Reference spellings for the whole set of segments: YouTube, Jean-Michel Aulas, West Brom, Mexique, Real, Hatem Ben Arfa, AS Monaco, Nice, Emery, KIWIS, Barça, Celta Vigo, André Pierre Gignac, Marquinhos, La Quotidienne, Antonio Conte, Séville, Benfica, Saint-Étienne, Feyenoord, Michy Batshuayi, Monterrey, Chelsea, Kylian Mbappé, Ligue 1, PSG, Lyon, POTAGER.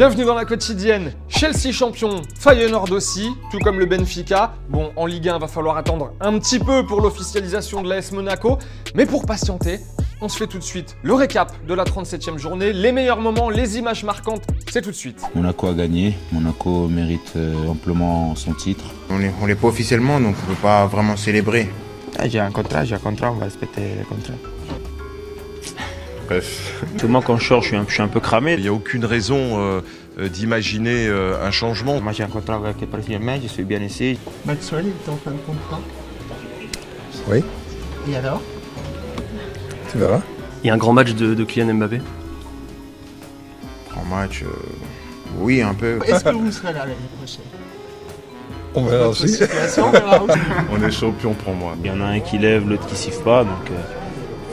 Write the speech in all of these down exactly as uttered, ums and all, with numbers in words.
Bienvenue dans la quotidienne, Chelsea champion, Feyenoord aussi, tout comme le Benfica. Bon, en Ligue un, va falloir attendre un petit peu pour l'officialisation de l'A S Monaco, mais pour patienter, on se fait tout de suite le récap de la trente-septième journée, les meilleurs moments, les images marquantes, c'est tout de suite. Monaco a gagné, Monaco mérite amplement son titre. On ne l'est pas officiellement, donc on ne peut pas vraiment célébrer. Ah, j'ai un contrat, j'ai un contrat, on va respecter le contrat. Bref. Moi, quand je sors, je suis un, je suis un peu cramé. Il n'y a aucune raison euh, d'imaginer euh, un changement. Moi, j'ai un contrat avec le P S G, je suis bien ici. Batshuayi, t'es en fin de contrat? Oui. Et alors? Tu verras. Il y a un grand match de, de Kylian Mbappé? Grand match, euh, oui, un peu. Est-ce que vous serez là l'année prochaine? On verra aussi. On est champion pour moi. Il y en a un qui lève, l'autre qui siffle pas, donc... Euh...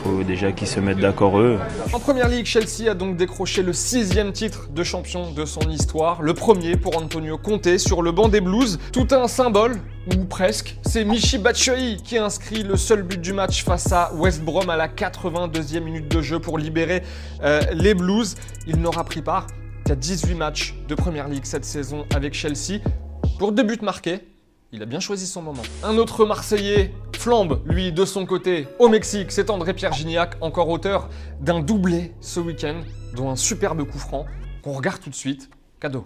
Faut déjà qu'ils se mettent d'accord eux. En première ligue, Chelsea a donc décroché le sixième titre de champion de son histoire, le premier pour Antonio Conte sur le banc des Blues. Tout un symbole, ou presque, c'est Michy Batshuayi qui a inscrit le seul but du match face à West Brom à la quatre-vingt-deuxième minute de jeu pour libérer euh, les Blues. Il n'aura pris part qu'à dix-huit matchs de première ligue cette saison avec Chelsea pour deux buts marqués. Il a bien choisi son moment. Un autre Marseillais flambe, lui, de son côté, au Mexique. C'est André Pierre Gignac, encore auteur d'un doublé ce week-end, dont un superbe coup franc qu'on regarde tout de suite. Cadeau.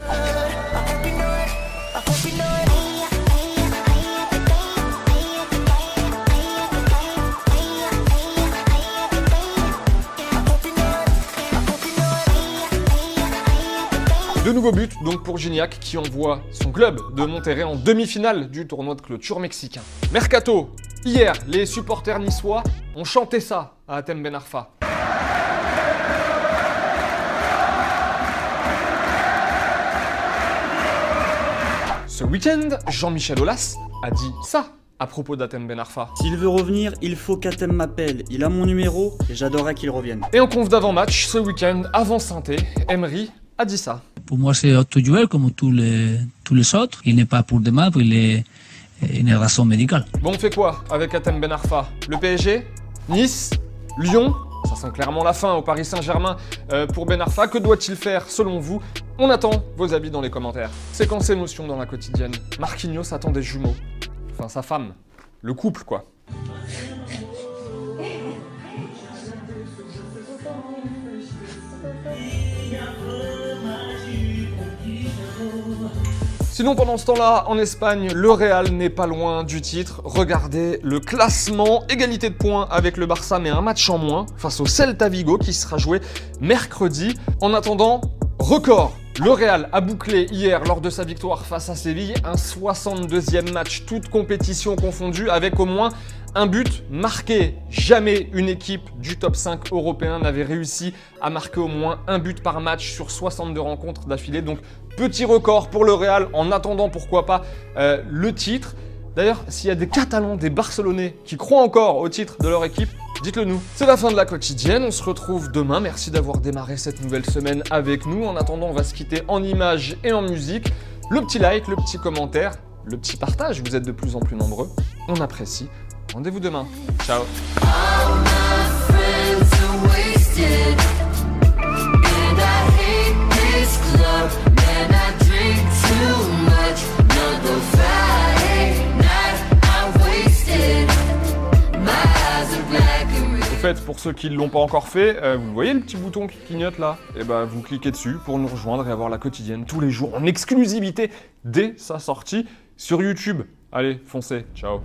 De nouveaux buts donc pour Gignac qui envoie son club de Monterrey en demi-finale du tournoi de clôture mexicain. Mercato, hier, les supporters niçois ont chanté ça à Hatem Ben Arfa. Ce week-end, Jean-Michel Aulas a dit ça à propos d'Hatem Ben Arfa. S'il veut revenir, il faut qu'Hatem m'appelle. Il a mon numéro et j'adorerais qu'il revienne. Et en conf d'avant-match, ce week-end, avant Saint-Étienne, Emery a dit ça. Pour moi, c'est auto-duel comme tous les, tous les autres. Il n'est pas pour demain, il est une raison médicale. Bon, on fait quoi avec Hatem Ben Arfa? Le P S G, Nice, Lyon? Ça sent clairement la fin au Paris Saint-Germain euh, pour Ben Arfa. Que doit-il faire selon vous? On attend vos avis dans les commentaires. Séquence émotion dans la quotidienne. Marquinhos attend des jumeaux. Enfin, sa femme. Le couple, quoi. Sinon, pendant ce temps-là, en Espagne, le Real n'est pas loin du titre. Regardez le classement, égalité de points avec le Barça, mais un match en moins face au Celta Vigo qui sera joué mercredi. En attendant, record. Le Real a bouclé hier, lors de sa victoire face à Séville, un soixante-deuxième match, toute compétition confondue, avec au moins un but marqué. Jamais une équipe du top cinq européen n'avait réussi à marquer au moins un but par match sur soixante-deux rencontres d'affilée. Donc petit record pour le Real en attendant pourquoi pas euh, le titre. D'ailleurs, s'il y a des Catalans, des Barcelonais qui croient encore au titre de leur équipe, dites-le nous. C'est la fin de la quotidienne, on se retrouve demain. Merci d'avoir démarré cette nouvelle semaine avec nous. En attendant, on va se quitter en images et en musique. Le petit like, le petit commentaire, le petit partage, vous êtes de plus en plus nombreux. On apprécie. Rendez-vous demain. Ciao. En fait, pour ceux qui ne l'ont pas encore fait, euh, vous voyez le petit bouton qui clignote là? Et ben, vous cliquez dessus pour nous rejoindre et avoir la quotidienne tous les jours en exclusivité dès sa sortie sur YouTube. Allez, foncez, ciao.